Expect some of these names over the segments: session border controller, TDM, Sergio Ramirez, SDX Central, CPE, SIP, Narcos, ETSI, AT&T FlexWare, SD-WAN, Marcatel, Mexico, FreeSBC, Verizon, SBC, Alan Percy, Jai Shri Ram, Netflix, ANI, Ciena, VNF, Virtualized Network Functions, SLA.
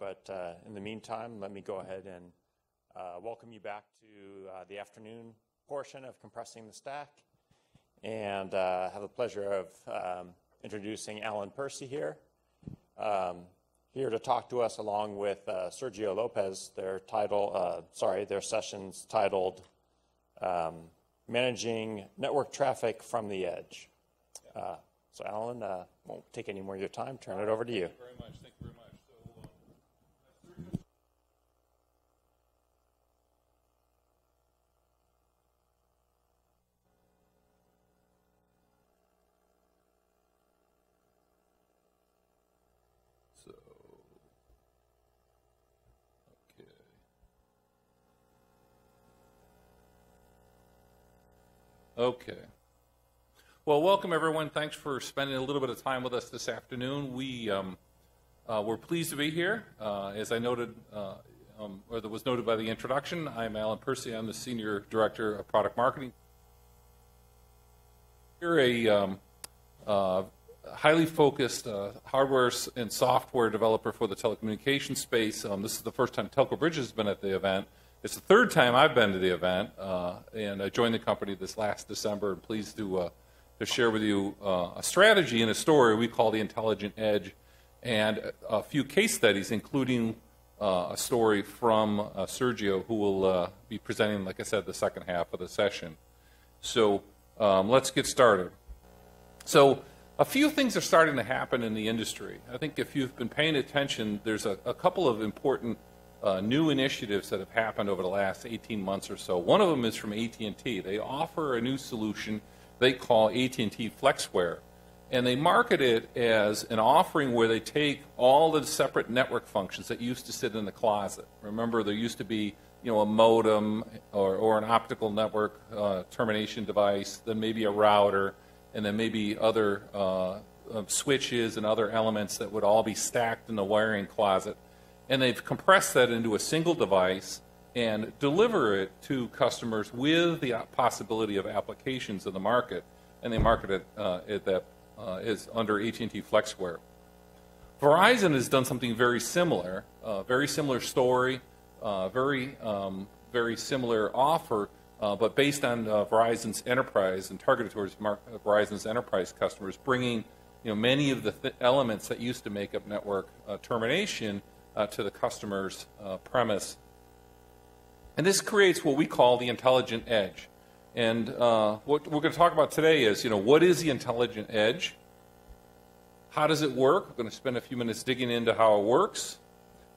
But in the meantime, let me go ahead and welcome you back to the afternoon portion of Compressing the Stack, and have the pleasure of introducing Alan Percy here, here to talk to us along with Sergio Lopez. Their session's titled Managing Network Traffic from the Edge. So Alan, won't take any more of your time. Turn it over to you. Thank you very much. Thank you very much. So, okay. Okay. Well, welcome everyone. Thanks for spending a little bit of time with us this afternoon. We're pleased to be here. As I noted, or that was noted by the introduction, I'm Alan Percy. I'm the Senior Director of Product Marketing. We're a highly focused hardware and software developer for the telecommunications space. This is the first time Telco Bridges has been at the event. It's the third time I've been to the event, and I joined the company this last December. And pleased to share with you a strategy and a story we call the Intelligent Edge, and a few case studies, including a story from Sergio, who will be presenting, like I said, the second half of the session. So let's get started. So, a few things are starting to happen in the industry. I think if you've been paying attention, there's a couple of important new initiatives that have happened over the last 18 months or so. One of them is from AT&T. They offer a new solution they call AT&T FlexWare, and they market it as an offering where they take all the separate network functions that used to sit in the closet. Remember, there used to be, you know, a modem or an optical network termination device, then maybe a router, and then maybe other switches and other elements that would all be stacked in the wiring closet. And they've compressed that into a single device and deliver it to customers with the possibility of applications in the market. And they market it as under AT&T FlexWare. Verizon has done something very similar story, very similar offer, but based on Verizon's enterprise and targeted towards Verizon's enterprise customers, bringing, you know, many of the elements that used to make up network termination to the customer's premise. And this creates what we call the intelligent edge. And what we're going to talk about today is, you know, what is the intelligent edge? How does it work? We're going to spend a few minutes digging into how it works.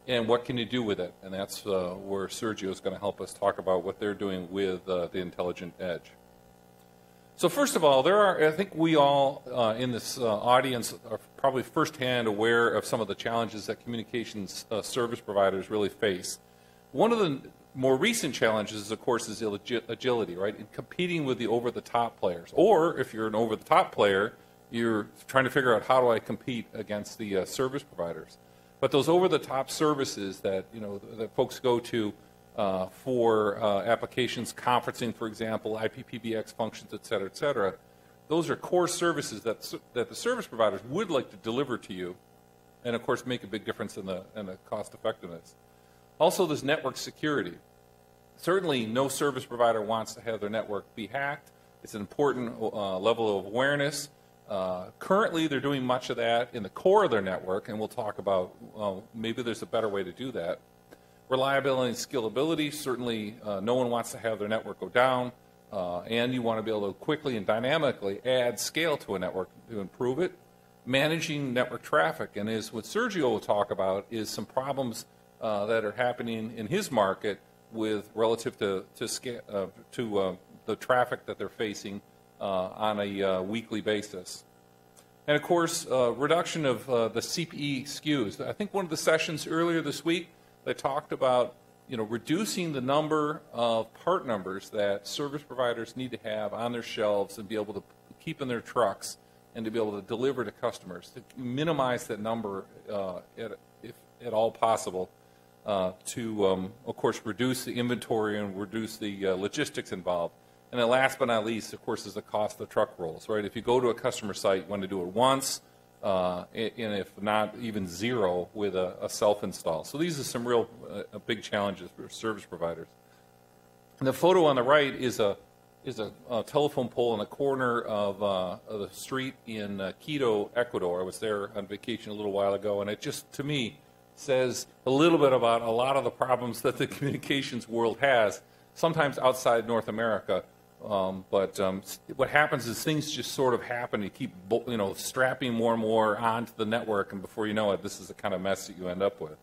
And what can you do with it? And that's where Sergio is going to help us talk about what they're doing with the Intelligent Edge. So first of all, I think we all in this audience are probably firsthand aware of some of the challenges that communications service providers really face. One of the more recent challenges, of course, is agility, right? In competing with the over-the-top players. Or if you're an over-the-top player, you're trying to figure out, how do I compete against the service providers? But those over-the-top services that, you know, that folks go to for applications, conferencing, for example, IPPBX functions, et cetera, those are core services that the service providers would like to deliver to you, and of course make a big difference in the cost effectiveness. Also, there's network security. Certainly, no service provider wants to have their network be hacked. It's an important level of awareness. Currently, they're doing much of that in the core of their network, and we'll talk about maybe there's a better way to do that. Reliability and scalability, certainly no one wants to have their network go down, and you want to be able to quickly and dynamically add scale to a network to improve it. Managing network traffic, and is what Sergio will talk about, is some problems that are happening in his market with relative to the traffic that they're facing on a weekly basis. And of course, reduction of the CPE SKUs. I think one of the sessions earlier this week, they talked about, you know, reducing the number of part numbers that service providers need to have on their shelves and be able to keep in their trucks and to be able to deliver to customers, to minimize that number if at all possible, to, of course, reduce the inventory and reduce the logistics involved. And then last but not least, of course, is the cost of the truck rolls, right? If you go to a customer site, you want to do it once, and if not even zero with a self-install. So these are some real big challenges for service providers. And the photo on the right is a telephone pole in a corner of the street in Quito, Ecuador. I was there on vacation a little while ago, and it just, to me, says a little bit about a lot of the problems that the communications world has, sometimes outside North America. What happens is things just sort of happen. You keep, you know, strapping more and more onto the network, and before you know it, this is the kind of mess that you end up with.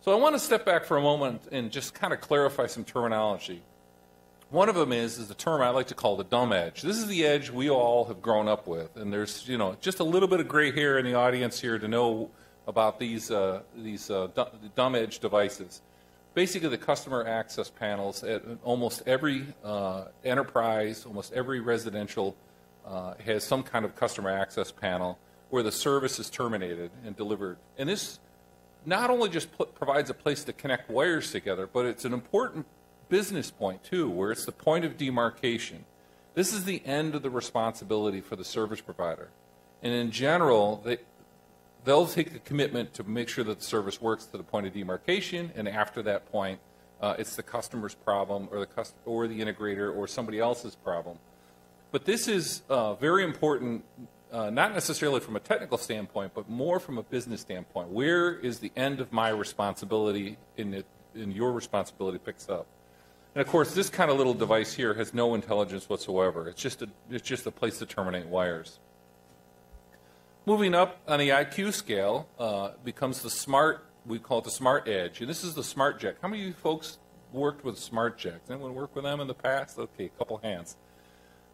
So I want to step back for a moment and just kind of clarify some terminology. One of them is the term I like to call the dumb edge. This is the edge we all have grown up with, and there's, you know, just a little bit of gray hair in the audience here to know about these dumb edge devices. Basically, the customer access panels at almost every enterprise, almost every residential has some kind of customer access panel where the service is terminated and delivered. And this not only just provides a place to connect wires together, but it's an important business point too, where it's the point of demarcation. This is the end of the responsibility for the service provider. And in general, they'll take a commitment to make sure that the service works to the point of demarcation, and after that point, it's the customer's problem, or the integrator, or somebody else's problem. But this is very important, not necessarily from a technical standpoint, but more from a business standpoint. Where is the end of my responsibility, and your responsibility picks up? And of course, this kind of little device here has no intelligence whatsoever. It's just a place to terminate wires. Moving up on the IQ scale becomes the smart, we call it the smart edge, and this is the smart jack. How many of you folks worked with smart jacks? Anyone work with them in the past? Okay, a couple hands.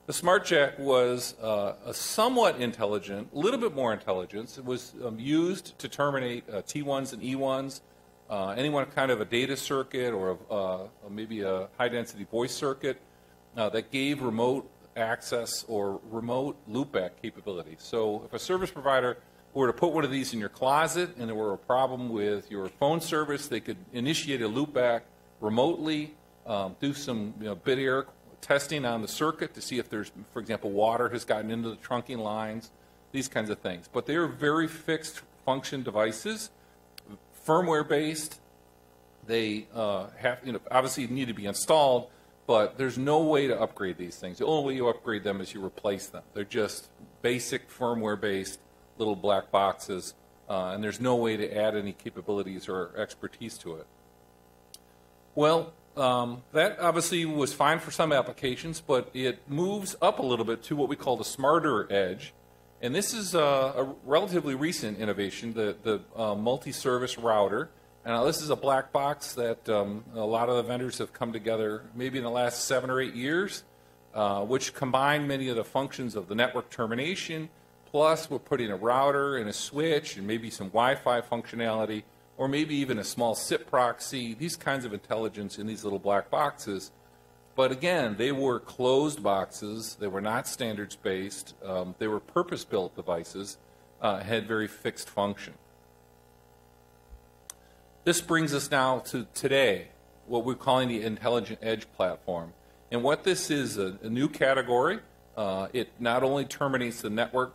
The smart jack was a somewhat intelligent, a little bit more intelligence. It was used to terminate T1s and E1s, anyone kind of a data circuit or maybe a high-density voice circuit that gave remote access or remote loopback capability. So if a service provider were to put one of these in your closet and there were a problem with your phone service, they could initiate a loopback remotely, do some bit error testing on the circuit to see if there's, for example, water has gotten into the trunking lines, these kinds of things. But they are very fixed function devices, firmware based. They have, obviously need to be installed, but there's no way to upgrade these things. The only way you upgrade them is you replace them. They're just basic firmware-based little black boxes, and there's no way to add any capabilities or expertise to it. Well, that obviously was fine for some applications, but it moves up a little bit to what we call the smarter edge. And this is a relatively recent innovation, the multi-service router. Now, this is a black box that a lot of the vendors have come together maybe in the last 7 or 8 years, which combine many of the functions of the network termination, plus we're putting a router and a switch and maybe some Wi-Fi functionality, or maybe even a small SIP proxy, these kinds of intelligence in these little black boxes. But again, they were closed boxes. They were not standards-based. They were purpose-built devices, had very fixed function. This brings us now to today, what we're calling the Intelligent Edge platform. And what this is, a new category. It not only terminates the network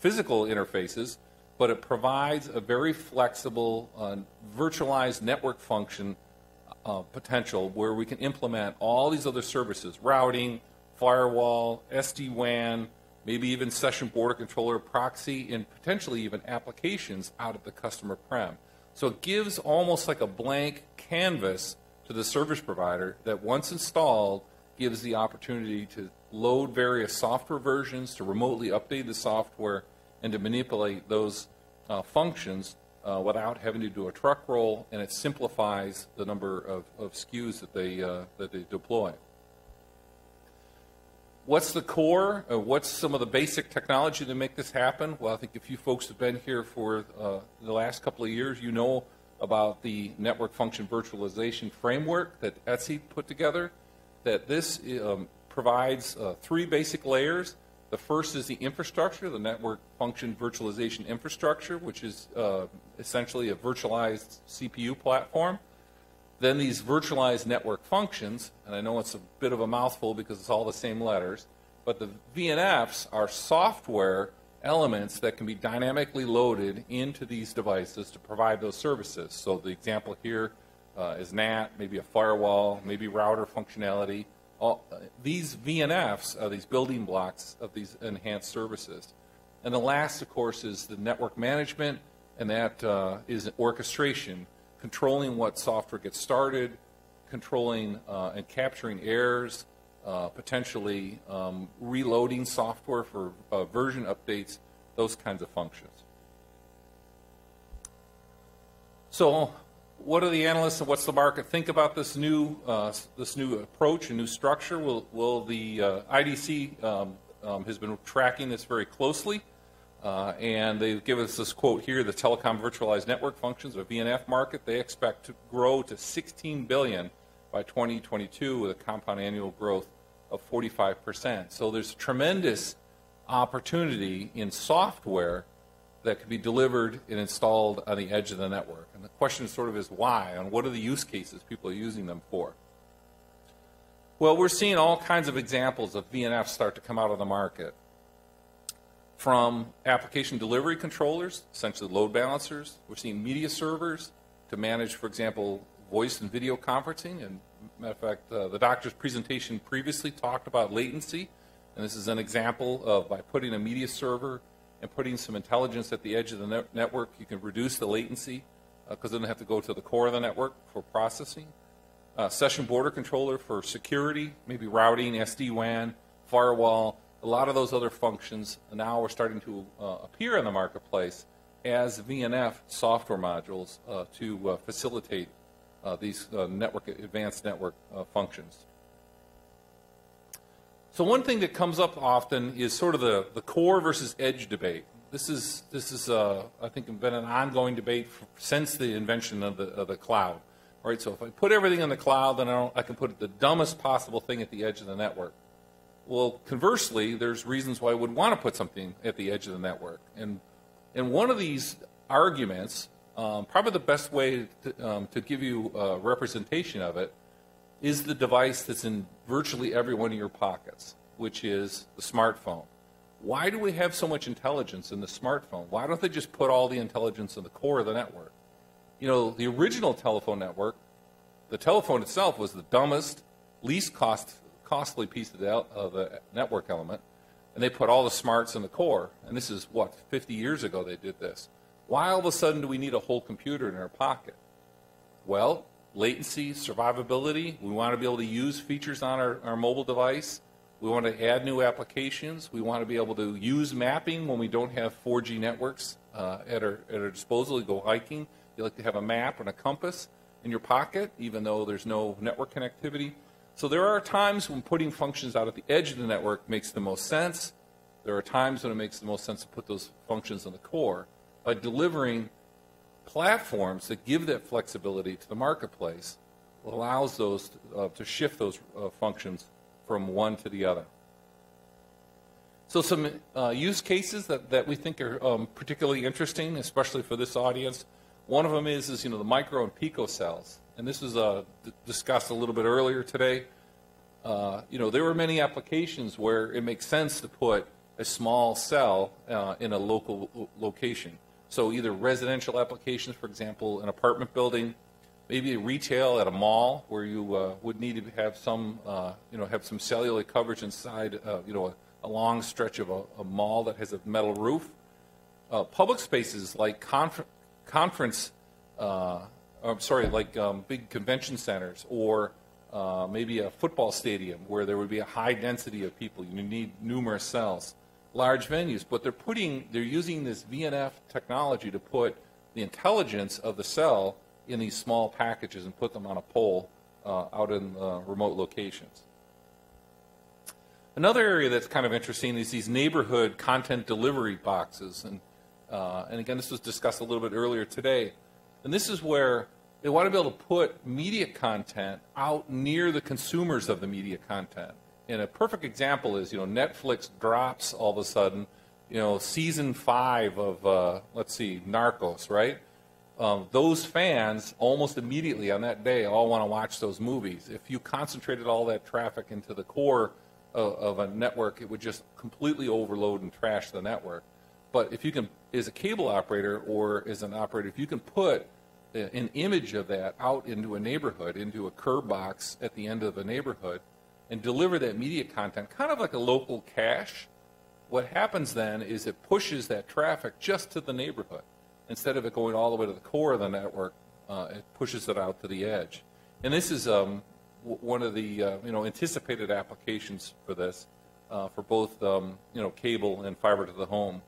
physical interfaces, but it provides a very flexible, virtualized network function potential where we can implement all these other services, routing, firewall, SD-WAN, maybe even session border controller, proxy, and potentially even applications out of the customer prem. So it gives almost like a blank canvas to the service provider that once installed gives the opportunity to load various software versions, to remotely update the software, and to manipulate those functions without having to do a truck roll, and it simplifies the number of SKUs that they deploy. What's the core? What's some of the basic technology to make this happen? Well, I think if you folks have been here for the last couple of years, you know about the network function virtualization framework that ETSI put together, that this provides 3 basic layers. The first is the infrastructure, the network function virtualization infrastructure, which is essentially a virtualized CPU platform. Then these virtualized network functions, and I know it's a bit of a mouthful because it's all the same letters, But the VNFs are software elements that can be dynamically loaded into these devices to provide those services. So the example here is NAT, maybe a firewall, maybe router functionality. These VNFs are these building blocks of these enhanced services. And the last, of course, is the network management, and that is orchestration, controlling what software gets started, controlling and capturing errors, potentially reloading software for version updates, those kinds of functions. So what do the analysts and what's the market think about this new approach and new structure? Will the IDC has been tracking this very closely, and they give us this quote here: the telecom virtualized network functions of VNF market, they expect to grow to $16 billion by 2022 with a compound annual growth of 45%. So there's tremendous opportunity in software that can be delivered and installed on the edge of the network. And the question sort of is why, and what are the use cases people are using them for? Well, we're seeing all kinds of examples of VNFs start to come out of the market, from application delivery controllers, essentially load balancers. We're seeing media servers to manage, for example, voice and video conferencing. And matter of fact, the doctor's presentation previously talked about latency, and this is an example of by putting a media server and putting some intelligence at the edge of the network, you can reduce the latency because it doesn't have to go to the core of the network for processing. Session border controller for security, maybe routing, SD-WAN, firewall, a lot of those other functions now are starting to appear in the marketplace as VNF software modules to facilitate these advanced network functions. So one thing that comes up often is sort of the core versus edge debate. This is I think been an ongoing debate since the invention of the cloud. All right, so if I put everything in the cloud, then I can put the dumbest possible thing at the edge of the network. Well, conversely, there's reasons why I would want to put something at the edge of the network. And one of these arguments, probably the best way to give you a representation of it, is the device that's in virtually every one of your pockets, which is the smartphone. Why do we have so much intelligence in the smartphone? Why don't they just put all the intelligence in the core of the network? You know, the original telephone network, the telephone itself was the dumbest, least costly piece of the network element, and they put all the smarts in the core. And this is, what, 50 years ago they did this. Why all of a sudden do we need a whole computer in our pocket? Well, latency, survivability, we want to be able to use features on our mobile device, we want to add new applications, we want to be able to use mapping when we don't have 4G networks at our disposal. You go hiking, you like to have a map and a compass in your pocket, even though there's no network connectivity. So there are times when putting functions out at the edge of the network makes the most sense. There are times when it makes the most sense to put those functions in the core by delivering platforms that give that flexibility to the marketplace, allows those to shift those functions from one to the other. So some use cases that we think are particularly interesting, especially for this audience. One of them is you know, the micro and pico cells, and this was discussed a little bit earlier today. You know, there were many applications where it makes sense to put a small cell in a local location. So either residential applications, for example, an apartment building, maybe retail at a mall where you would need to have some, you know, have some cellular coverage inside, you know, a long stretch of a mall that has a metal roof. Public spaces like big convention centers, or maybe a football stadium where there would be a high density of people. You need numerous cells. Large venues, but they're using this VNF technology to put the intelligence of the cell in these small packages and put them on a pole out in remote locations. Another area that's kind of interesting is these neighborhood content delivery boxes, and again, this was discussed a little bit earlier today. And this is where they want to be able to put media content out near the consumers of the media content. And a perfect example is, you know, Netflix drops all of a sudden, you know, season 5 of, let's see, Narcos, right? Those fans almost immediately on that day all want to watch those movies. If you concentrated all that traffic into the core of a network, it would just completely overload and trash the network. But if you can, as a cable operator or as an operator, if you can put an image of that out into a neighborhood, into a curb box at the end of a neighborhood, and deliver that media content, kind of like a local cache, what happens then is it pushes that traffic just to the neighborhood. Instead of it going all the way to the core of the network, it pushes it out to the edge. And this is one of the anticipated applications for this, for both cable and fiber to the home.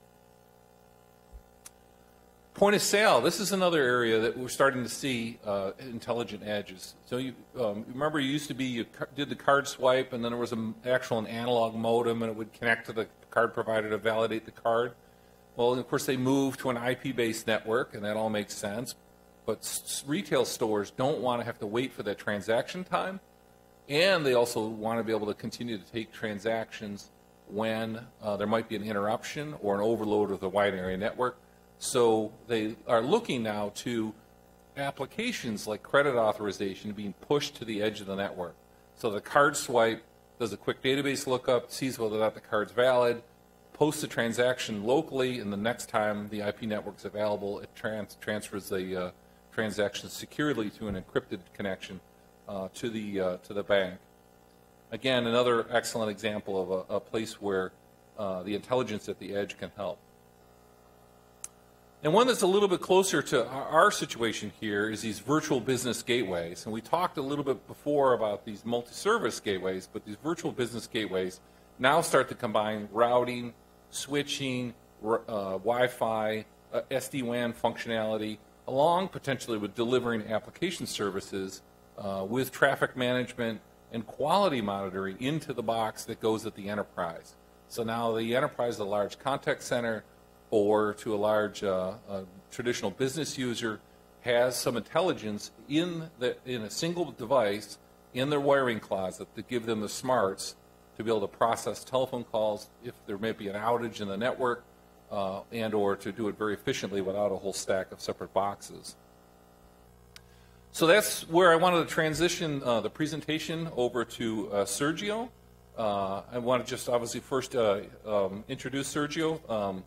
Point of sale. This is another area that we're starting to see intelligent edges. So you remember, you used to be, you did the card swipe, and then there was an analog modem, and it would connect to the card provider to validate the card. Well, of course, they moved to an IP-based network, and that all makes sense. But retail stores don't want to have to wait for that transaction time, and they also want to be able to continue to take transactions when there might be an interruption or an overload of the wide area network. So they are looking now to applications like credit authorization being pushed to the edge of the network. So the card swipe does a quick database lookup, sees whether or not the card's valid, posts the transaction locally, and the next time the IP network's available, it transfers the transaction securely to an encrypted connection to the bank. Again, another excellent example of a place where the intelligence at the edge can help. And one that's a little bit closer to our situation here is these virtual business gateways. And we talked a little bit before about these multi-service gateways, but these virtual business gateways now start to combine routing, switching, Wi-Fi, SD-WAN functionality, along potentially with delivering application services with traffic management and quality monitoring into the box that goes at the enterprise. So now the enterprise is a large contact center or to a large traditional business user has some intelligence in a single device in their wiring closet to give them the smarts to be able to process telephone calls if there may be an outage in the network, and or to do it very efficiently without a whole stack of separate boxes. So that's where I wanted to transition the presentation over to Sergio. I want to just obviously first introduce Sergio.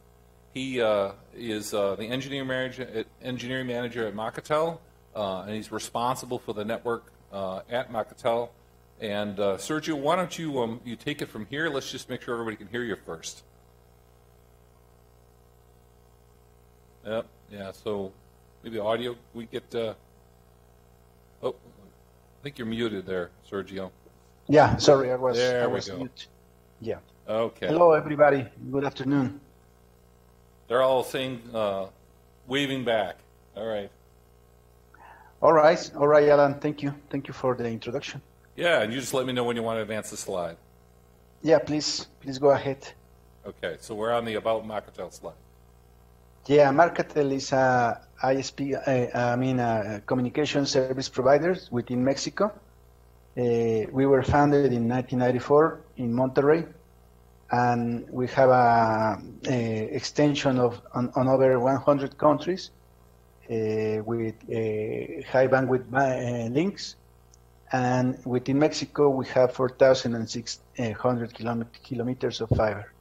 He is the engineering manager at Marcatel, and he's responsible for the network at Marcatel. And Sergio, why don't you you take it from here? Let's just make sure everybody can hear you first. Yep. Yeah. So maybe audio. We get. Oh, I think you're muted there, Sergio. Yeah. Sorry, I was. There we go. Mute. Yeah. Okay. Hello, everybody. Good afternoon. They're all saying, waving back. All right. All right. All right, Alan. Thank you. Thank you for the introduction. Yeah, and you just let me know when you want to advance the slide. Yeah, please. Please go ahead. Okay, so we're on the About Marcatel slide. Yeah, Marcatel is a ISP, a communication service provider within Mexico. We were founded in 1994 in Monterrey, and we have a extension of on over 100 countries with high bandwidth links. And within Mexico, we have 4,600 kilometers of fiber.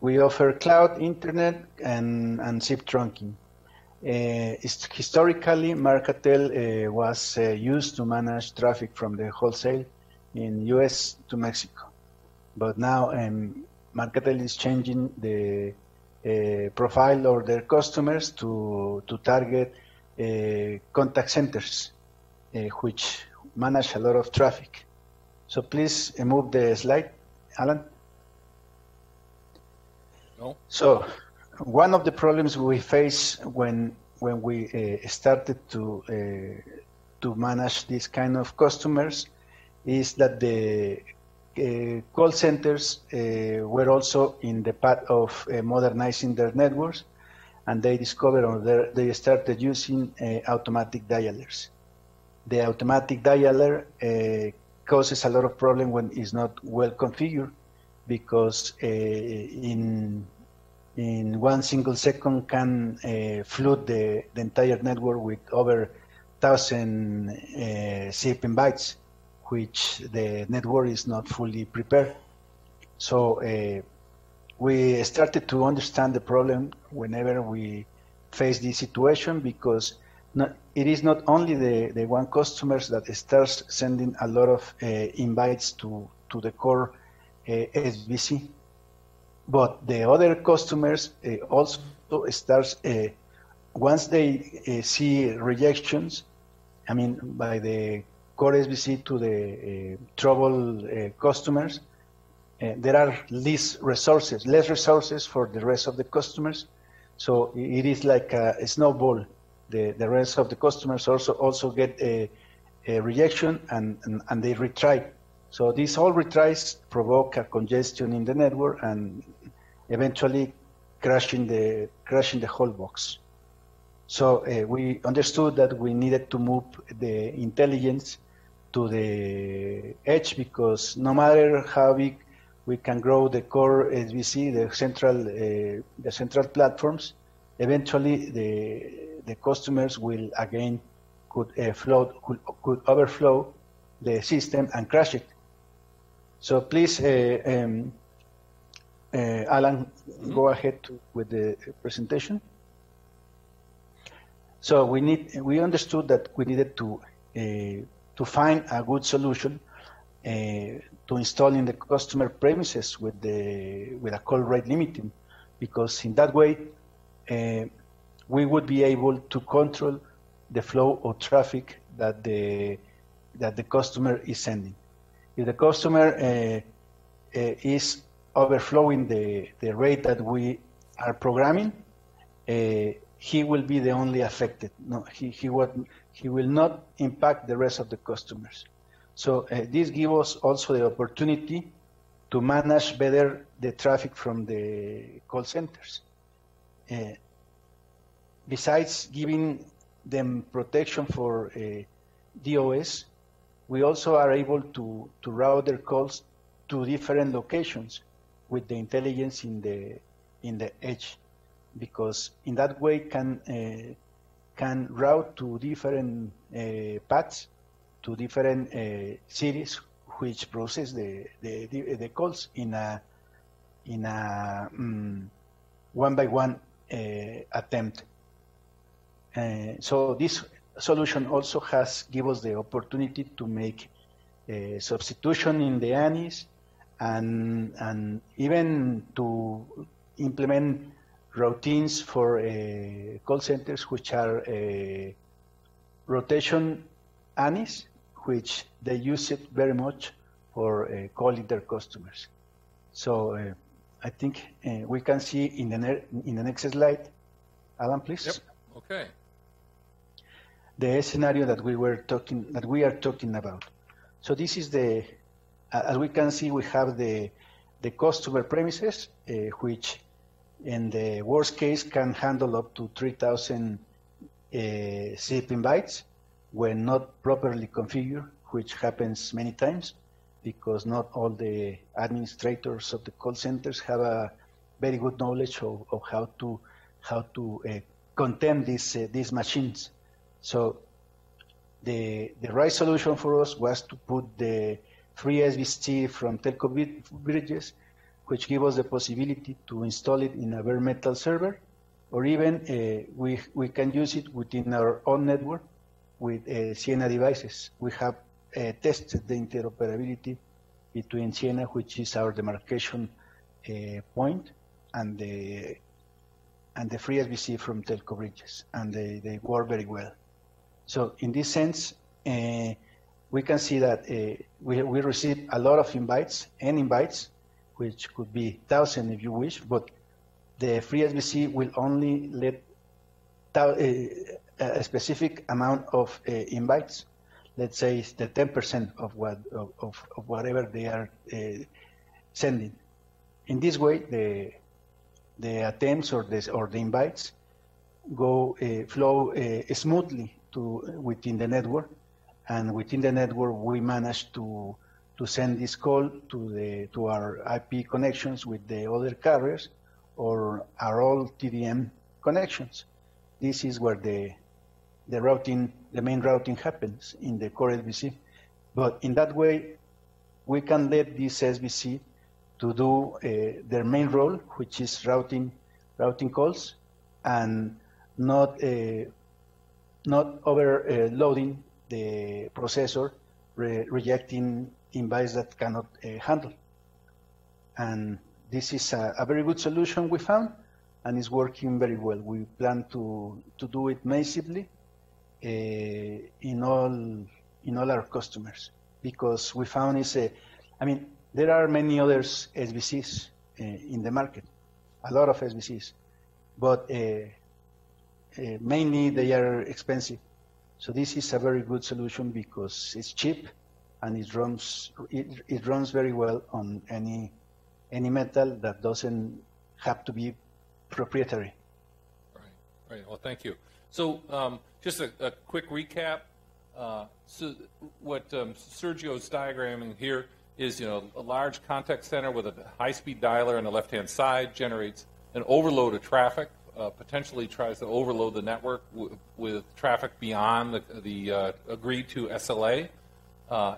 We offer cloud, internet, and SIP trunking. Historically, Marcatel was used to manage traffic from the wholesale in U.S. to Mexico. But now Marcatel is changing the profile of their customers to target contact centers, which manage a lot of traffic. So please move the slide, Alan. No. So one of the problems we face when we started to manage this kind of customers is that the call centers were also in the path of modernizing their networks, and they discovered or they started using automatic dialers. The automatic dialer causes a lot of problem when it's not well configured, because in one single second can flood the entire network with over 1,000 SIP invites, which the network is not fully prepared. So we started to understand the problem whenever we face this situation, because it is not only the one customers that starts sending a lot of invites to the core SBC, but the other customers also starts, once they see rejections, I mean, by the core SBC to the troubled customers, there are less resources for the rest of the customers. So it is like a snowball. The rest of the customers also get a rejection and they retry. So these all retries provoke a congestion in the network and eventually crashing the whole box. So we understood that we needed to move the intelligence to the edge, because no matter how big we can grow the core SBC, the central platforms, eventually the customers will again could overflow the system and crash it. So please, Alan, go ahead with the presentation. So we understood that we needed to find a good solution to install in the customer premises with a call rate limiting, because in that way we would be able to control the flow of traffic that the customer is sending. If the customer is overflowing the rate that we are programming, he will be the only affected. No, he will not impact the rest of the customers. So this gives us also the opportunity to manage better the traffic from the call centers. Besides giving them protection for DOS, we also are able to route their calls to different locations with the intelligence in the edge, because in that way can route to different paths, to different cities which process the calls in a one-by-one attempt. So this solution also has given us the opportunity to make substitution in the ANIs and even to implement routines for call centers, which are rotation ANIs, which they use it very much for calling their customers. So I think we can see in the next slide. Alan, please. Yep. Okay. The scenario that we are talking about. So this is the, as we can see, we have the customer premises, which in the worst case can handle up to 3,000 SIP invites when not properly configured, which happens many times because not all the administrators of the call centers have a very good knowledge of how to contain these machines. So the right solution for us was to put the FreeSBC from Telco Bridges, which gives us the possibility to install it in a bare metal server, or even we can use it within our own network with Ciena devices. We have tested the interoperability between Ciena, which is our demarcation point, and the FreeSBC from Telco Bridges, and they work very well. So in this sense, we can see that we receive a lot of invites, which could be 1,000 if you wish, but the FreeSBC will only let a specific amount of invites, let's say it's the 10% of whatever they are sending. In this way, the attempts or the invites go flow smoothly within the network, and within the network we manage to send this call to our IP connections with the other carriers or our old TDM connections. This is where the main routing happens in the core SBC. But in that way, we can let this SBC to do their main role, which is routing calls, and not overloading the processor, rejecting invites that cannot handle. And this is a very good solution we found, and it's working very well. We plan to do it massively in all our customers, because we found is a, I mean, there are many other SBCs in the market, a lot of SBCs, but mainly they are expensive. So this is a very good solution because it's cheap and it runs very well on any metal that doesn't have to be proprietary. Right. Well, thank you. So just a quick recap. So what Sergio's diagramming here is, you know, a large contact center with a high-speed dialer on the left-hand side generates an overload of traffic. Potentially tries to overload the network with traffic beyond the agreed to SLA,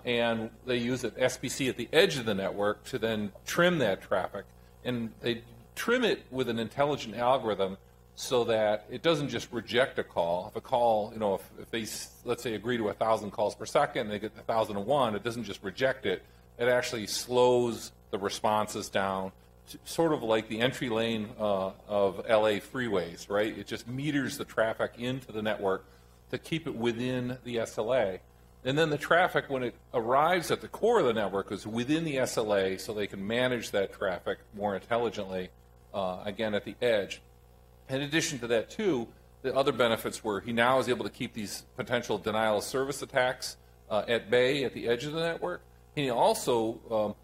and they use an SBC at the edge of the network to then trim that traffic, and they trim it with an intelligent algorithm so that it doesn't just reject a call. If a call, you know, if they, let's say, agree to 1,000 calls per second, they get 1,001, it doesn't just reject it. It actually slows the responses down, sort of like the entry lane of LA freeways, right? It just meters the traffic into the network to keep it within the SLA. And then the traffic, when it arrives at the core of the network, is within the SLA, so they can manage that traffic more intelligently, again, at the edge. In addition to that, too, the other benefits were he now is able to keep these potential denial of service attacks at bay at the edge of the network. And he also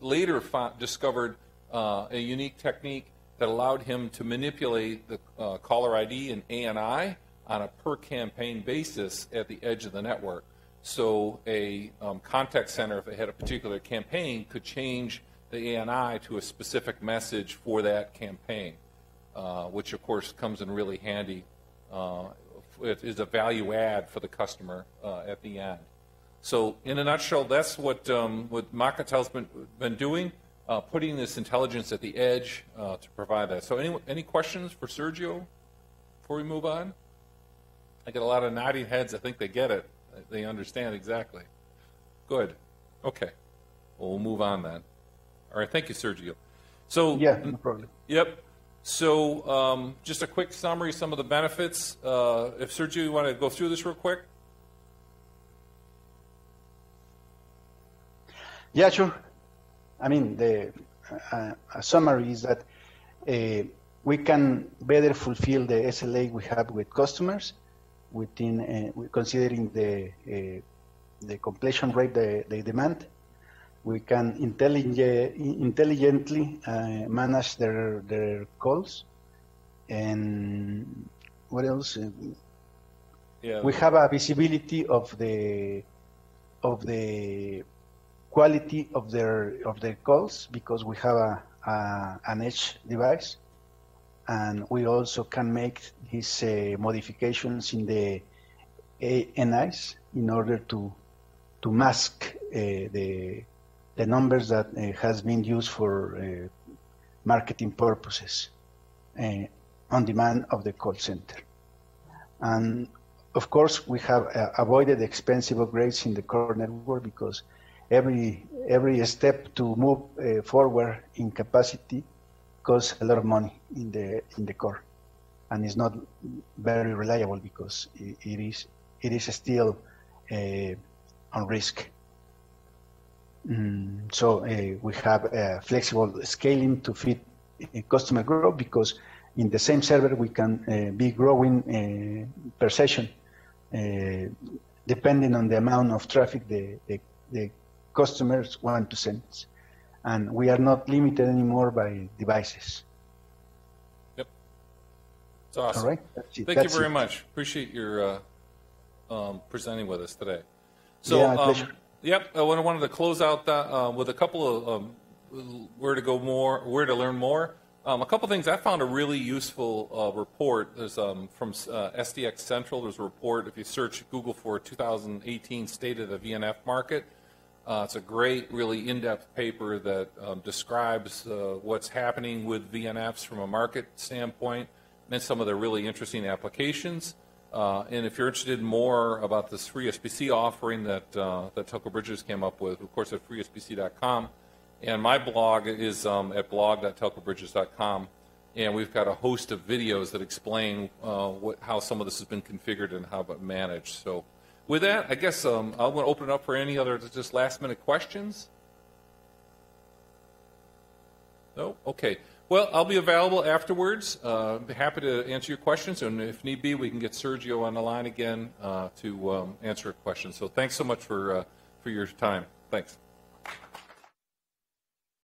later discovered a unique technique that allowed him to manipulate the caller ID and ANI on a per-campaign basis at the edge of the network. So a contact center, if they had a particular campaign, could change the ANI to a specific message for that campaign, which of course comes in really handy. It is a value add for the customer at the end. So in a nutshell, that's what Marcatel's been doing. Putting this intelligence at the edge to provide that. So any questions for Sergio before we move on? I get a lot of nodding heads. I think they get it. They understand exactly. Good. Okay. Well, we'll move on then. All right. Thank you, Sergio. So yeah, no problem. Yep. So just a quick summary, some of the benefits. If Sergio, you want to go through this real quick? Yeah, sure. I mean, a summary is that we can better fulfill the SLA we have with customers, within considering the completion rate they demand. We can intelligently manage their calls, and what else? Yeah. We have a visibility of the quality of their calls, because we have an edge device, and we also can make these modifications in the ANIs in order to mask the numbers that has been used for marketing purposes on demand of the call center. And of course, we have avoided expensive upgrades in the core network, because every step to move forward in capacity costs a lot of money in the core, and it's not very reliable because it is still on risk. So we have flexible scaling to fit customer growth, because in the same server we can be growing per session depending on the amount of traffic the customers want to send, and we are not limited anymore by devices. Yep, that's awesome. All right, thank you very much. Appreciate your presenting with us today. So, yeah, pleasure. Yep, I wanted to close out that, with a couple of where to learn more. A couple things I found a really useful report. There's from SDX Central. There's a report if you search Google for 2018 State of the VNF Market. It's a great, really in-depth paper that describes what's happening with VNFs from a market standpoint and some of the really interesting applications. And if you're interested more about this FreeSBC offering that that Telco Bridges came up with, of course, at freesbc.com. And my blog is at blog.telcobridges.com. And we've got a host of videos that explain how some of this has been configured and how it managed. So with that, I guess I want to open it up for any other just last-minute questions. No? Okay. Well, I'll be available afterwards. Be happy to answer your questions, and if need be, we can get Sergio on the line again to answer questions. So thanks so much for your time. Thanks.